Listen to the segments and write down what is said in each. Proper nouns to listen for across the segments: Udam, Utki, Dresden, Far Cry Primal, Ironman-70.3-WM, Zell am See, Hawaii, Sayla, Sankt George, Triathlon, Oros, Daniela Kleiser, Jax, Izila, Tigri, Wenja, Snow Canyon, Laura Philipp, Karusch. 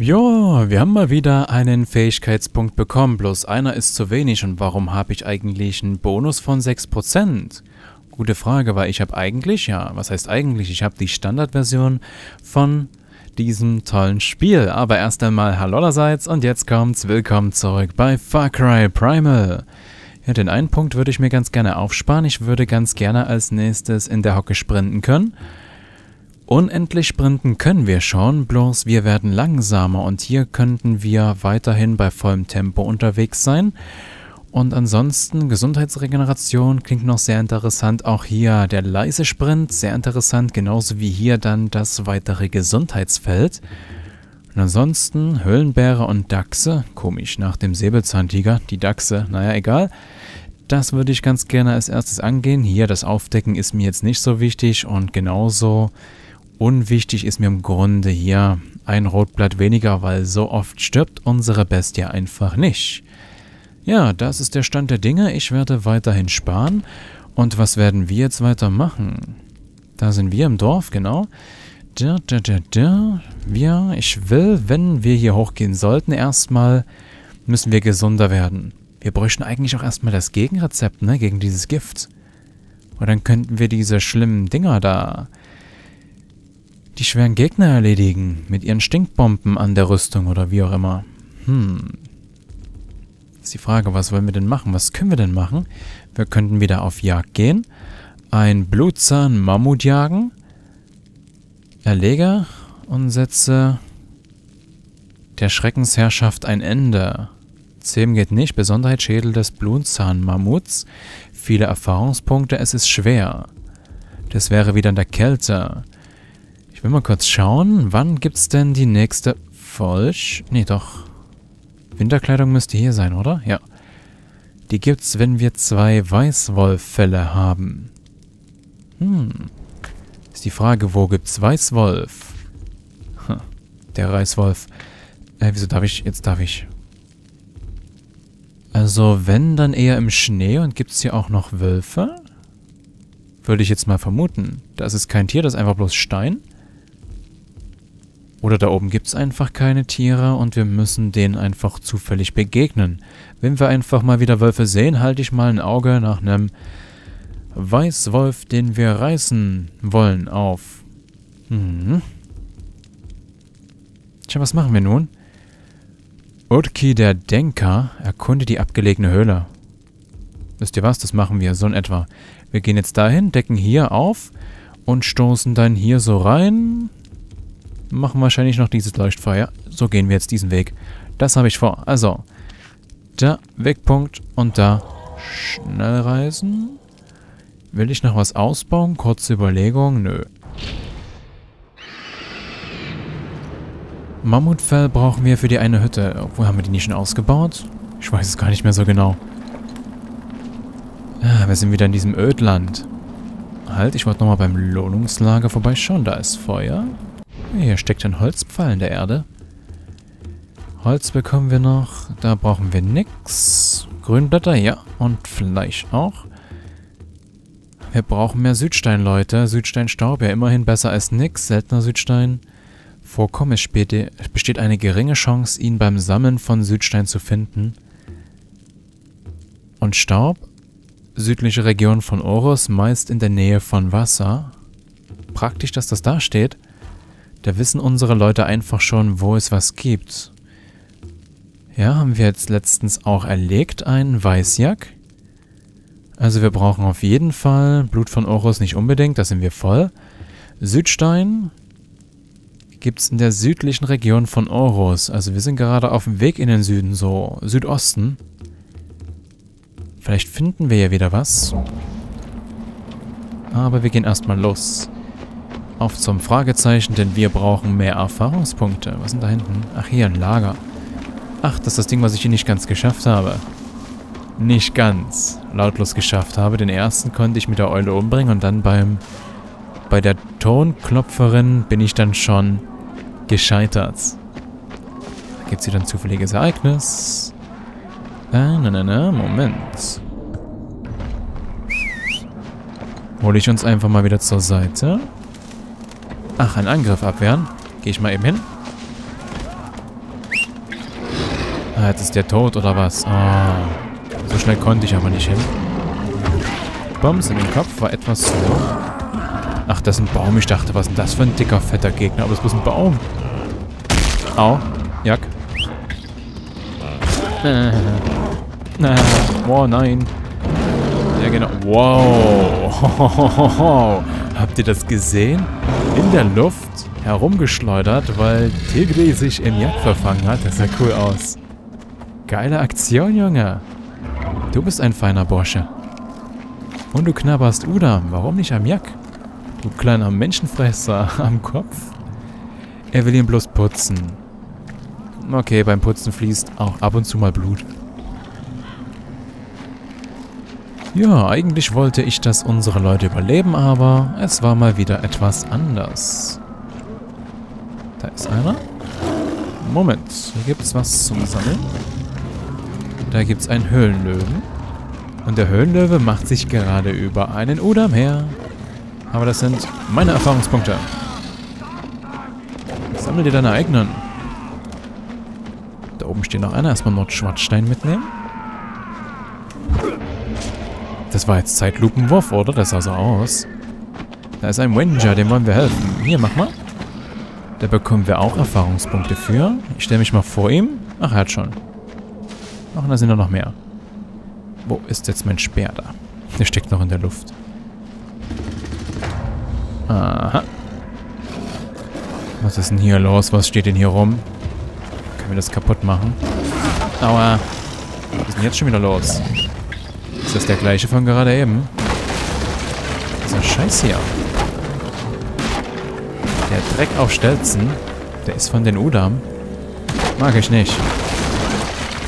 Jo, wir haben mal wieder einen Fähigkeitspunkt bekommen, bloß einer ist zu wenig. Und warum habe ich eigentlich einen Bonus von 6%? Gute Frage, weil ich habe eigentlich, ja, was heißt eigentlich? Ich habe die Standardversion von diesem tollen Spiel. Aber erst einmal hallo allerseits und jetzt kommt's, willkommen zurück bei Far Cry Primal. Ja, den einen Punkt würde ich mir ganz gerne aufsparen. Ich würde ganz gerne als nächstes in der Hocke sprinten können. Unendlich sprinten können wir schon, bloß wir werden langsamer und hier könnten wir weiterhin bei vollem Tempo unterwegs sein. Und ansonsten Gesundheitsregeneration klingt noch sehr interessant, auch hier der leise Sprint, sehr interessant, genauso wie hier dann das weitere Gesundheitsfeld. Und ansonsten Höhlenbäre und Dachse, komisch, nach dem Säbelzahntiger, die Dachse, naja egal. Das würde ich ganz gerne als erstes angehen, hier das Aufdecken ist mir jetzt nicht so wichtig und genauso unwichtig ist mir im Grunde hier ein Rotblatt weniger, weil so oft stirbt unsere Bestie einfach nicht. Ja, das ist der Stand der Dinge. Ich werde weiterhin sparen. Und was werden wir jetzt weitermachen? Da sind wir im Dorf, genau. Ja, ich will, wenn wir hier hochgehen sollten, erstmal müssen wir gesunder werden. Wir bräuchten eigentlich auch erstmal das Gegenrezept, ne, gegen dieses Gift. Und dann könnten wir diese schlimmen Dinger da... die schweren Gegner erledigen, mit ihren Stinkbomben an der Rüstung oder wie auch immer. Ist die Frage, was wollen wir denn machen? Was können wir denn machen? Wir könnten wieder auf Jagd gehen, ein Blutzahn-Mammut jagen, erlege und setze der Schreckensherrschaft ein Ende. 10 geht nicht, Besonderheitsschädel des Blutzahn-Mammuts, viele Erfahrungspunkte, es ist schwer. Das wäre wieder in der Kälte. Ich will mal kurz schauen, wann gibt's denn die nächste Folge? Nee, doch. Winterkleidung müsste hier sein, oder? Ja. Die gibt's, wenn wir 2 Weißwolffälle haben. Ist die Frage, wo gibt's Weißwolf? Hm. Der Reißwolf. Wieso darf ich? Jetzt darf ich. Also, wenn, dann eher im Schnee. Und gibt's hier auch noch Wölfe? Würde ich jetzt mal vermuten. Das ist kein Tier, das ist einfach bloß Stein. Oder da oben gibt es einfach keine Tiere und wir müssen denen einfach zufällig begegnen. Wenn wir einfach mal wieder Wölfe sehen, halte ich mal ein Auge nach einem Weißwolf, den wir reißen wollen, auf. Tja, was machen wir nun? Utki, der Denker, erkunde die abgelegene Höhle. Wisst ihr was? Das machen wir so in etwa. Wir gehen jetzt dahin, decken hier auf und stoßen dann hier so rein... Machen wahrscheinlich noch dieses Leuchtfeuer. So gehen wir jetzt diesen Weg. Das habe ich vor. Also, da Wegpunkt und da Schnellreisen. Will ich noch was ausbauen? Kurze Überlegung. Nö. Mammutfell brauchen wir für die eine Hütte. Wo haben wir die nicht schon ausgebaut? Ich weiß es gar nicht mehr so genau. Ah, wir sind wieder in diesem Ödland. Halt, ich wollte nochmal beim Lohnungslager vorbeischauen. Da ist Feuer. Hier steckt ein Holzpfahl in der Erde. Holz bekommen wir noch. Da brauchen wir nix. Grünblätter, ja. Und Fleisch auch. Wir brauchen mehr Südstein, Leute. Südsteinstaub, ja immerhin besser als nix. Seltener Südstein. Vorkommen, es besteht eine geringe Chance, ihn beim Sammeln von Südstein zu finden. Und Staub. Südliche Region von Oros, meist in der Nähe von Wasser. Praktisch, dass das da steht. Da wissen unsere Leute einfach schon, wo es was gibt. Ja, haben wir jetzt letztens auch erlegt, einen Weißjack. Also wir brauchen auf jeden Fall Blut von Oros nicht unbedingt, da sind wir voll. Südstein gibt es in der südlichen Region von Oros. Also wir sind gerade auf dem Weg in den Süden, so Südosten. Vielleicht finden wir ja wieder was. Aber wir gehen erstmal los. Auf zum Fragezeichen, denn wir brauchen mehr Erfahrungspunkte. Was sind da hinten? Ach, hier ein Lager. Ach, das ist das Ding, was ich hier nicht ganz geschafft habe. Nicht ganz lautlos geschafft habe. Den ersten konnte ich mit der Eule umbringen und dann bei der Tonklopferin bin ich dann schon gescheitert. Da gibt es hier dann zufälliges Ereignis. Moment. Hole ich uns einfach mal wieder zur Seite. Ach, einen Angriff abwehren. Gehe ich mal eben hin. Ah, jetzt ist der tot, oder was? Ah, so schnell konnte ich aber nicht hin. Bombs in den Kopf war etwas zu hoch. Ach, das ist ein Baum. Ich dachte, was ist denn das für ein dicker, fetter Gegner? Aber es ist bloß ein Baum. Au. Jack. Oh, nein. Ja, genau. Wow. Habt ihr das gesehen? In der Luft herumgeschleudert, weil Tigri sich im Jack verfangen hat. Das sah cool aus. Geile Aktion, Junge. Du bist ein feiner Bursche. Und du knabberst Udam. Warum nicht am Jack? Du kleiner Menschenfresser am Kopf. Er will ihn bloß putzen. Okay, beim Putzen fließt auch ab und zu mal Blut. Ja, eigentlich wollte ich, dass unsere Leute überleben, aber es war mal wieder etwas anders. Da ist einer. Moment, hier gibt es was zum Sammeln. Da gibt es einen Höhlenlöwen. Und der Höhlenlöwe macht sich gerade über einen Udam her. Aber das sind meine Erfahrungspunkte. Sammel dir deine eigenen. Da oben steht noch einer. Erstmal Nordschwarzstein mitnehmen. Das war jetzt Zeitlupenwurf, oder? Das sah so aus. Da ist ein Wenja, dem wollen wir helfen. Hier, mach mal. Da bekommen wir auch Erfahrungspunkte für. Ich stelle mich mal vor ihm. Ach, er hat schon. Ach, da sind noch mehr. Wo ist jetzt mein Speer da? Der steckt noch in der Luft. Aha. Was ist denn hier los? Was steht denn hier rum? Können wir das kaputt machen? Aua. Was ist denn jetzt schon wieder los? Ist das der gleiche von gerade eben? Was ist ein Scheiß hier? Der Dreck auf Stelzen, der ist von den Udam. Mag ich nicht.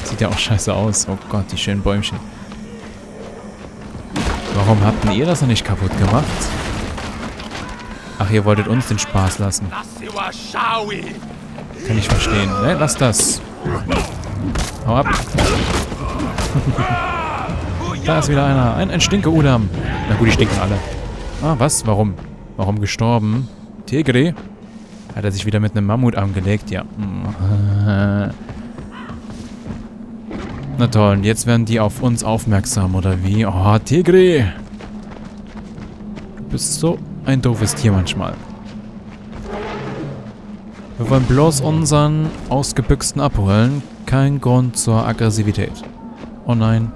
Sieht ja auch scheiße aus. Oh Gott, die schönen Bäumchen. Warum habt denn ihr das noch nicht kaputt gemacht? Ach, ihr wolltet uns den Spaß lassen. Kann ich verstehen. Ne, lass das. Hau ab. Da ist wieder einer. Ein Stinke-Udam. Na gut, die stinken alle. Ah, was? Warum? Warum gestorben? Tigri? Hat er sich wieder mit einem Mammut angelegt? Ja. Na toll, und jetzt werden die auf uns aufmerksam, oder wie? Oh, Tigri! Du bist so... ein doofes Tier manchmal. Wir wollen bloß unseren Ausgebüxten abholen. Kein Grund zur Aggressivität. Oh nein.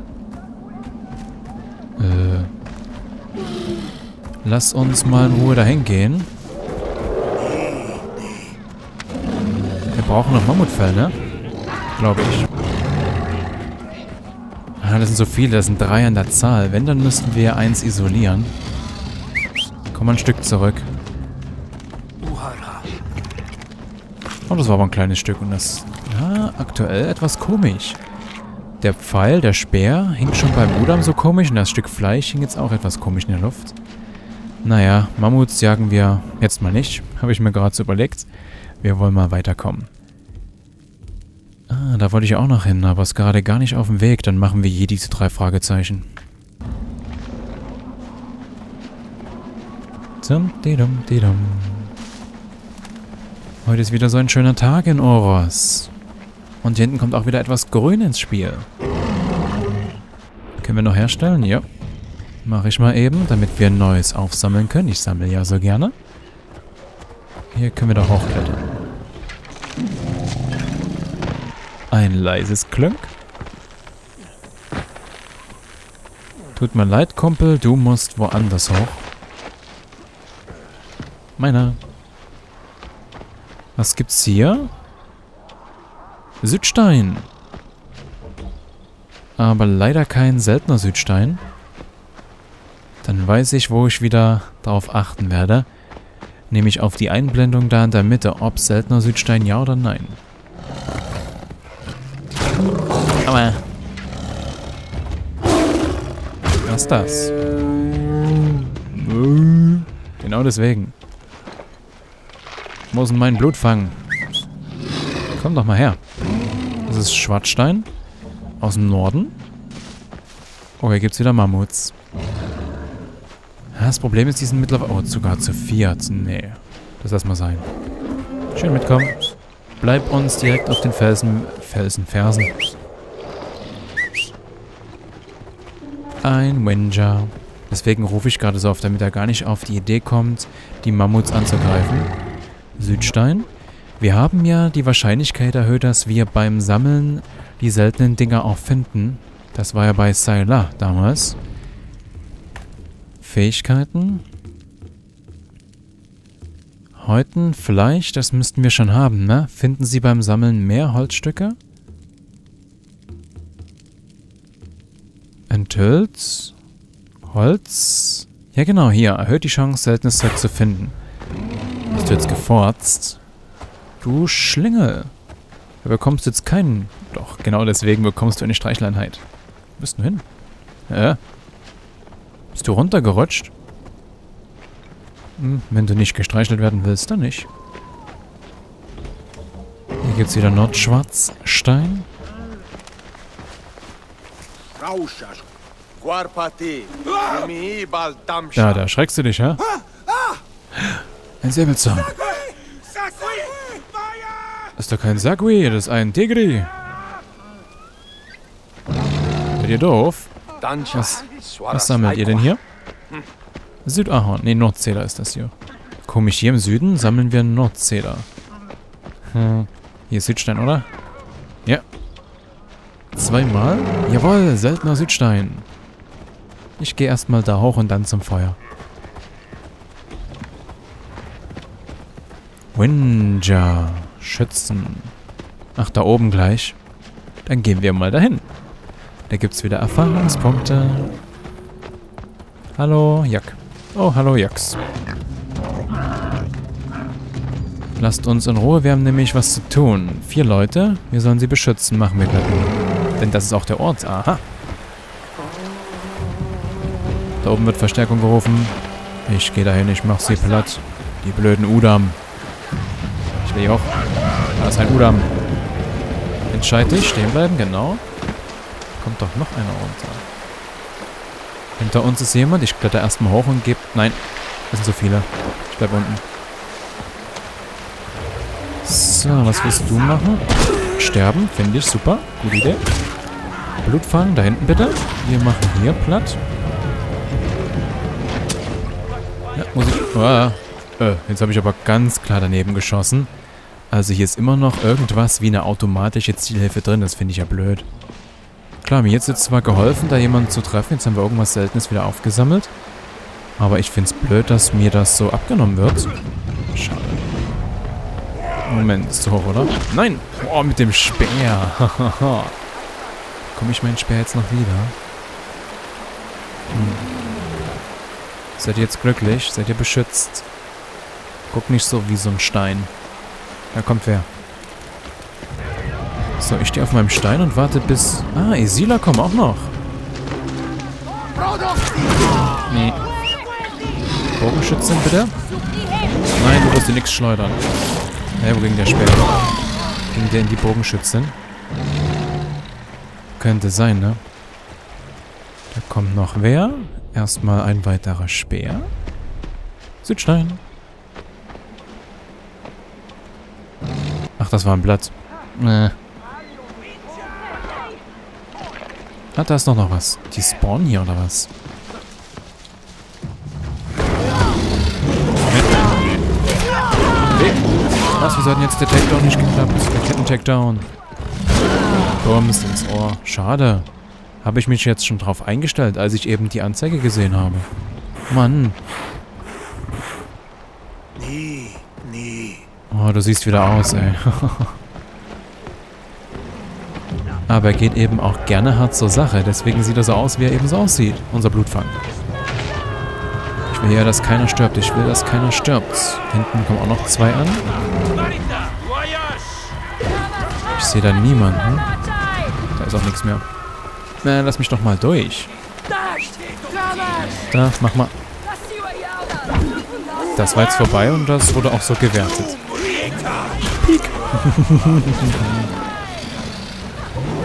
Lass uns mal in Ruhe dahin gehen. Wir brauchen noch Mammutfell, ne? Glaube ich. Ah, das sind so viele. Das sind 3 an der Zahl. Wenn, dann müssten wir 1 isolieren. Komm mal ein Stück zurück. Oh, das war aber ein kleines Stück und das... ja, aktuell etwas komisch. Der Pfeil, der Speer, hing schon beim Udam so komisch und das Stück Fleisch hing jetzt auch etwas komisch in der Luft. Naja, Mammuts jagen wir jetzt mal nicht. Habe ich mir gerade so überlegt. Wir wollen mal weiterkommen. Ah, da wollte ich auch noch hin, aber ist gerade gar nicht auf dem Weg. Dann machen wir je diese 3 Fragezeichen. Heute ist wieder so ein schöner Tag in Oros. Und hier hinten kommt auch wieder etwas Grün ins Spiel. Können wir noch herstellen? Ja. Mache ich mal eben, damit wir Neues aufsammeln können. Ich sammle ja so gerne. Hier können wir doch hochklettern. Ein leises Klönk. Tut mir leid, Kumpel, du musst woanders hoch. Meiner. Was gibt's hier? Südstein. Aber leider kein seltener Südstein. Dann weiß ich, wo ich wieder darauf achten werde. Nämlich auf die Einblendung da in der Mitte. Ob seltener Südstein, ja oder nein. Aber. Was ist das? Genau deswegen. Muss in mein Blut fangen. Komm doch mal her. Das ist Schwarzstein. Aus dem Norden. Oh, hier gibt's wieder Mammuts. Das Problem ist, die sind mittlerweile... oh, sogar zu 4. Nee. Das lass mal sein. Schön mitkommen. Bleib uns direkt auf den Fersen. Ein Wenja. Deswegen rufe ich gerade so auf, damit er gar nicht auf die Idee kommt, die Mammuts anzugreifen. Südstein. Wir haben ja die Wahrscheinlichkeit erhöht, dass wir beim Sammeln die seltenen Dinger auch finden. Das war ja bei Sayla damals. Fähigkeiten. Häuten, Fleisch, das müssten wir schon haben, ne? Finden Sie beim Sammeln mehr Holzstücke? Enthüllt. Holz. Ja genau, hier. Erhöht die Chance, seltenes Zeug zu finden. Bist du jetzt geforzt? Du Schlinge. Da bekommst du jetzt keinen... Doch, genau deswegen bekommst du eine Streichleinheit. Wo bist du hin? Ja. Bist du runtergerutscht? Wenn du nicht gestreichelt werden willst, dann nicht. Hier gibt es wieder Nordschwarzstein. Da erschreckst du dich, ja? Ein Säbelzahn. Das ist doch kein Sagui, das ist ein Tigri. Seid ihr doof? Was sammelt ihr denn hier? Südahorn. Ne, Nordzähler ist das hier. Komisch, hier im Süden sammeln wir Nordzähler. Hm. Hier ist Südstein, oder? Ja. Zweimal? Jawohl, seltener Südstein. Ich gehe erstmal da hoch und dann zum Feuer. Wenja. Schützen. Ach, da oben gleich. Dann gehen wir mal dahin. Da gibt's wieder Erfahrungspunkte. Hallo, Jack. Oh, hallo, Jax. Lasst uns in Ruhe, wir haben nämlich was zu tun. 4 Leute, wir sollen sie beschützen, machen wir gleich. Denn das ist auch der Ort, aha. Da oben wird Verstärkung gerufen. Ich gehe dahin, ich mach sie platt. Die blöden Udam. Ich will hier auch. Da ist ein Udam. Entscheid dich, stehen bleiben, genau. Kommt doch noch einer runter. Hinter uns ist jemand. Ich kletter erstmal hoch und gebe... Nein, das sind so viele. Ich bleib unten. So, was willst du machen? Sterben, finde ich super. Gute Idee. Blut fangen, da hinten bitte. Wir machen hier platt. Ja, muss ich... jetzt habe ich aber ganz klar daneben geschossen. Also hier ist immer noch irgendwas wie eine automatische Zielhilfe drin. Das finde ich ja blöd. Klar, mir jetzt zwar geholfen, da jemanden zu treffen. Jetzt haben wir irgendwas Seltenes wieder aufgesammelt. Aber ich find's blöd, dass mir das so abgenommen wird. Schade. Moment, ist zu hoch, oder? Nein! Oh, mit dem Speer. Komm ich meinen Speer jetzt noch wieder? Seid ihr jetzt glücklich? Seid ihr beschützt? Guck nicht so wie so ein Stein. Da kommt wer. So, ich stehe auf meinem Stein und warte bis... Ah, Izila kommt auch noch. Nee. Bogenschützen, bitte? Nein, du wirst dir nichts schleudern. Wo ging der Speer? Ging der in die Bogenschützen? Könnte sein, ne? Da kommt noch wer? Erstmal ein weiterer Speer. Südstein. Ach, das war ein Blatt. Ah, da ist doch noch was. Die spawnen hier, oder was? Was, wir sollten jetzt der Takedown nicht geklappt. Der Ketten-Takedown. Bums ins Ohr. Schade. Habe ich mich jetzt schon drauf eingestellt, als ich eben die Anzeige gesehen habe. Mann. Oh, du siehst wieder aus, ey. Aber er geht eben auch gerne hart zur Sache. Deswegen sieht er so aus, wie er eben so aussieht. Unser Blutfang. Ich will ja, dass keiner stirbt. Ich will, dass keiner stirbt. Hinten kommen auch noch 2 an. Ich sehe da niemanden. Da ist auch nichts mehr. Na, lass mich doch mal durch. Da, mach mal. Das war jetzt vorbei und das wurde auch so gewertet. Piek.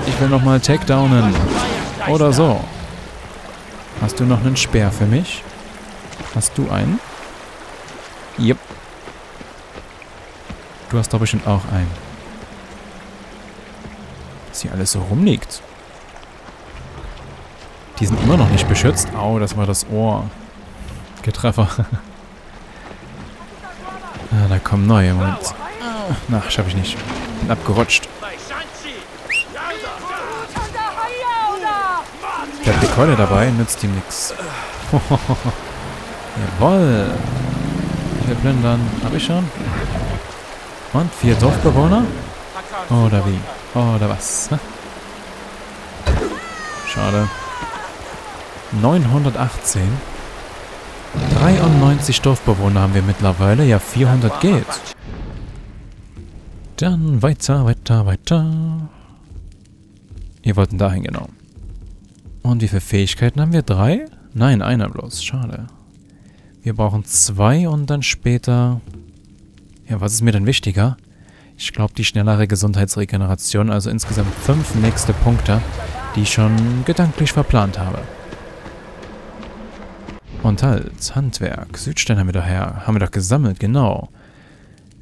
Ich will nochmal Takedownen. Oder so. Hast du noch einen Speer für mich? Hast du einen? Yep. Du hast doch bestimmt auch einen. was hier alles so rumliegt. Die sind immer noch nicht beschützt. Au, das war das Ohr. Getreffer. Ah, da kommen neue. Moment. Na, schaffe ich nicht. Bin abgerutscht. Der hat die Keule dabei, nützt ihm nichts. Jawoll. Ich will plündern. Hab ich schon. Und 4 Dorfbewohner? Oder wie? Oder was? Schade. 918. 93 Dorfbewohner haben wir mittlerweile. Ja, 400 geht. Dann weiter, weiter, weiter. Wir wollten dahin, genau. Und wie viele Fähigkeiten haben wir? 3? Nein, einer bloß. Schade. Wir brauchen 2 und dann später... Ja, was ist mir denn wichtiger? Ich glaube, die schnellere Gesundheitsregeneration. Also insgesamt 5 nächste Punkte, die ich schon gedanklich verplant habe. Und halt, Handwerk. Südstein haben wir doch her. Haben wir doch gesammelt, genau.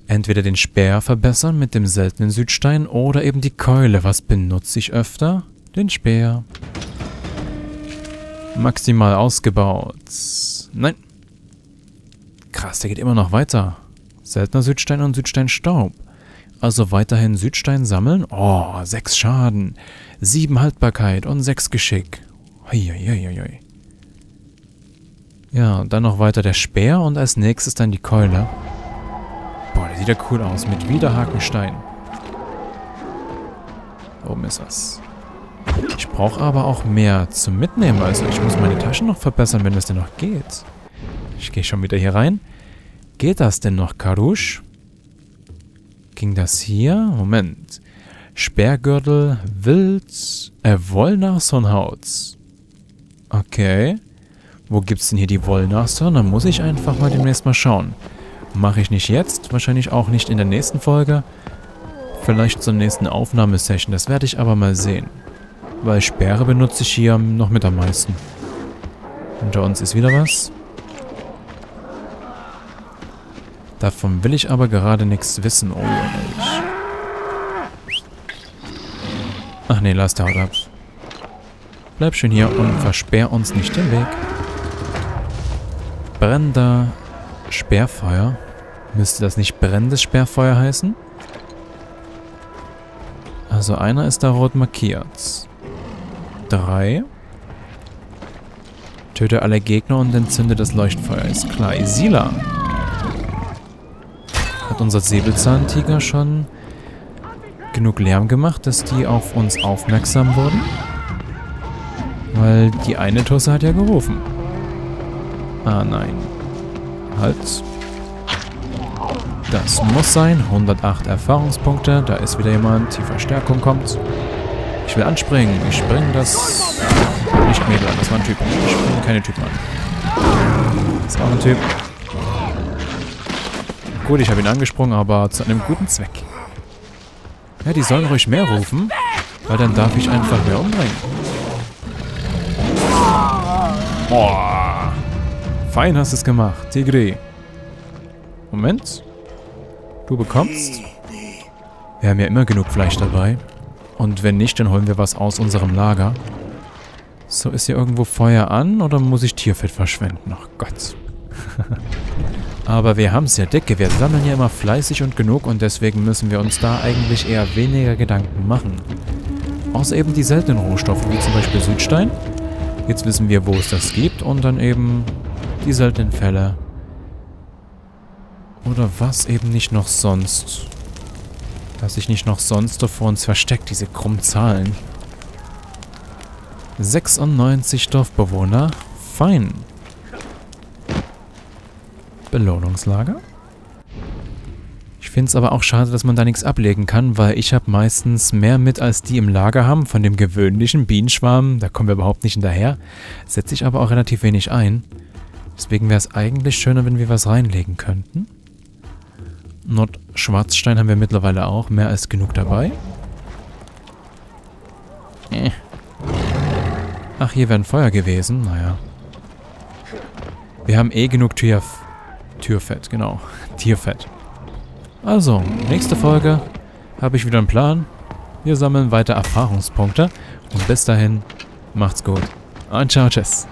Entweder den Speer verbessern mit dem seltenen Südstein oder eben die Keule. Was benutze ich öfter? Den Speer. Maximal ausgebaut. Nein. Krass, der geht immer noch weiter. Seltener Südstein und Südsteinstaub. Also weiterhin Südstein sammeln. Oh, 6 Schaden. 7 Haltbarkeit und 6 Geschick. Uiuiuiui. Ja, und dann noch weiter der Speer und als nächstes dann die Keule. Boah, der sieht ja cool aus. Mit Widerhakenstein. Da oben ist was. Ich brauche aber auch mehr zum Mitnehmen. Also ich muss meine Taschen noch verbessern, wenn das denn noch geht. Ich gehe schon wieder hier rein. Geht das denn noch, Karusch? Ging das hier? Moment. Sperrgürtel, Wild, Wollnashornhaut. Okay. Wo gibt's denn hier die Wollnashörner? Muss ich einfach mal demnächst mal schauen. Mache ich nicht jetzt, wahrscheinlich auch nicht in der nächsten Folge. Vielleicht zur nächsten Aufnahmesession, das werde ich aber mal sehen. Weil Sperre benutze ich hier noch mit am meisten. Hinter uns ist wieder was. Davon will ich aber gerade nichts wissen. Oh, ehrlich. Ach nee, lass der Haut ab. Bleib schön hier und versperr uns nicht den Weg. Brennender Sperrfeuer. Müsste das nicht brennendes Sperrfeuer heißen? Also einer ist da rot markiert. 3. Töte alle Gegner und entzünde das Leuchtfeuer. Ist klar. Izila. Hat unser Säbelzahntiger schon genug Lärm gemacht, dass die auf uns aufmerksam wurden? Weil die eine Tusse hat ja gerufen. Ah, nein. Halt. Das muss sein. 108 Erfahrungspunkte. Da ist wieder jemand. Die Verstärkung kommt. Ich will anspringen. Ich springe das... Nicht Mädel, das war ein Typ. Ich springe keine Typen an. Das war ein Typ. Gut, ich habe ihn angesprungen, aber zu einem guten Zweck. Ja, die sollen ruhig mehr rufen, weil dann darf ich einfach mehr umbringen. Boah. Fein hast du es gemacht, Tigri. Moment. Du bekommst. Wir haben ja immer genug Fleisch dabei. Und wenn nicht, dann holen wir was aus unserem Lager. So, ist hier irgendwo Feuer an oder muss ich Tierfett verschwenden? Ach Gott. Aber wir haben es ja dicke. Wir sammeln ja immer fleißig und genug und deswegen müssen wir uns da eigentlich eher weniger Gedanken machen. Außer eben die seltenen Rohstoffe, wie zum Beispiel Südstein. Jetzt wissen wir, wo es das gibt und dann eben... Die seltenen Fälle. Oder was eben nicht noch sonst. Dass sich nicht noch sonst so vor uns versteckt, diese krummen Zahlen. 96 Dorfbewohner. Fein. Belohnungslager. Ich finde es aber auch schade, dass man da nichts ablegen kann, weil ich habe meistens mehr mit, als die im Lager haben. Von dem gewöhnlichen Bienenschwarm, da kommen wir überhaupt nicht hinterher. Setze ich aber auch relativ wenig ein. Deswegen wäre es eigentlich schöner, wenn wir was reinlegen könnten. Nordschwarzstein haben wir mittlerweile auch. Mehr als genug dabei. Ach, hier wäre ein Feuer gewesen. Naja. Wir haben eh genug Tierfett, genau. Tierfett. Also, nächste Folge habe ich wieder einen Plan. Wir sammeln weiter Erfahrungspunkte. Und bis dahin, macht's gut. Und ciao, tschüss.